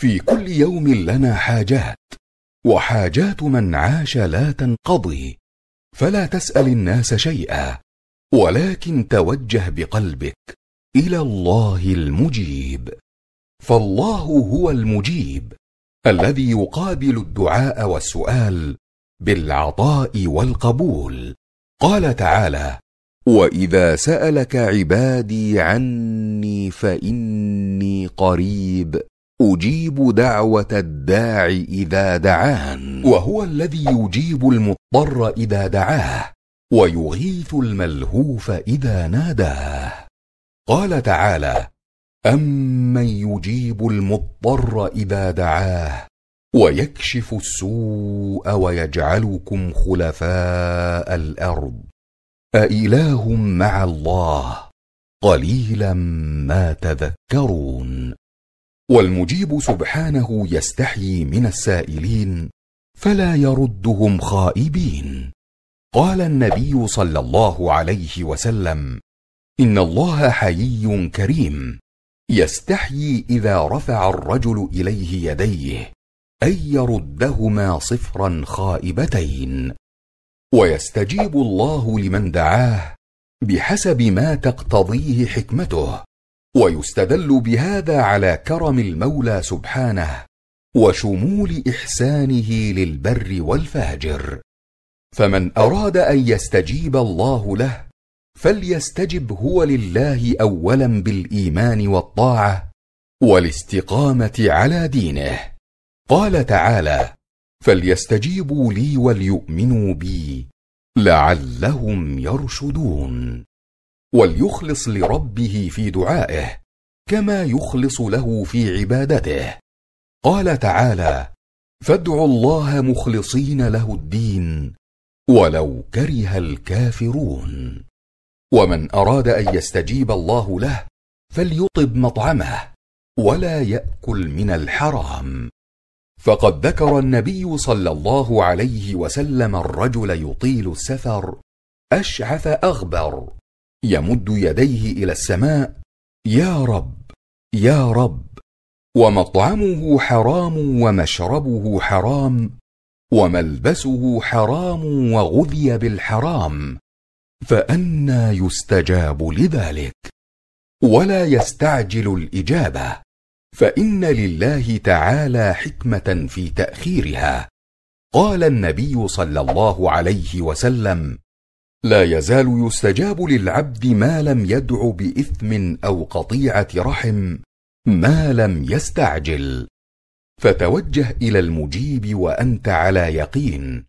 في كل يوم لنا حاجات، وحاجات من عاش لا تنقضي، فلا تسأل الناس شيئا، ولكن توجه بقلبك إلى الله المجيب، فالله هو المجيب الذي يقابل الدعاء والسؤال بالعطاء والقبول. قال تعالى: وإذا سألك عبادي عني فإني قريب أجيب دعوة الداع إذا دعان، وهو الذي يجيب المضطر إذا دعاه ويغيث الملهوف إذا ناداه. قال تعالى: أمن يجيب المضطر إذا دعاه ويكشف السوء ويجعلكم خلفاء الأرض أإله مع الله قليلا ما تذكرون. والمجيب سبحانه يستحيي من السائلين فلا يردهم خائبين. قال النبي صلى الله عليه وسلم: إن الله حيي كريم يستحيي إذا رفع الرجل إليه يديه أن يردهما صفرا خائبتين، ويستجيب الله لمن دعاه بحسب ما تقتضيه حكمته. ويستدل بهذا على كرم المولى سبحانه وشمول إحسانه للبر والفاجر، فمن أراد أن يستجيب الله له فليستجب هو لله أولا بالإيمان والطاعة والاستقامة على دينه. قال تعالى: فليستجيبوا لي وليؤمنوا بي لعلهم يرشدون. وليخلص لربه في دعائه كما يخلص له في عبادته. قال تعالى: فادعوا الله مخلصين له الدين ولو كره الكافرون. ومن أراد أن يستجيب الله له فليطب مطعمه ولا يأكل من الحرام، فقد ذكر النبي صلى الله عليه وسلم الرجل يطيل السفر أشعث أغبر يمد يديه إلى السماء يا رب يا رب، ومطعمه حرام ومشربه حرام وملبسه حرام وغذي بالحرام، فأنى يستجاب لذلك؟ ولا يستعجل الإجابة، فإن لله تعالى حكمة في تأخيرها. قال النبي صلى الله عليه وسلم: لا يزال يستجاب للعبد ما لم يدع بإثم أو قطيعة رحم ما لم يستعجل. فتوجه إلى المجيب وأنت على يقين،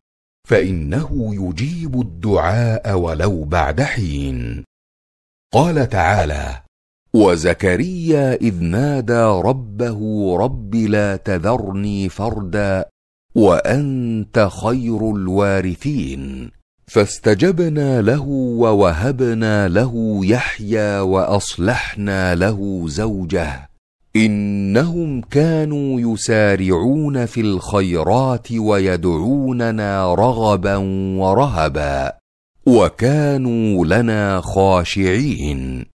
فإنه يجيب الدعاء ولو بعد حين. قال تعالى: وزكريا إذ نادى ربه رب لا تذرني فردا وأنت خير الوارثين، فاستجبنا له ووهبنا له يحيى وأصلحنا له زوجه إنهم كانوا يسارعون في الخيرات ويدعوننا رغبا ورهبا وكانوا لنا خاشعين.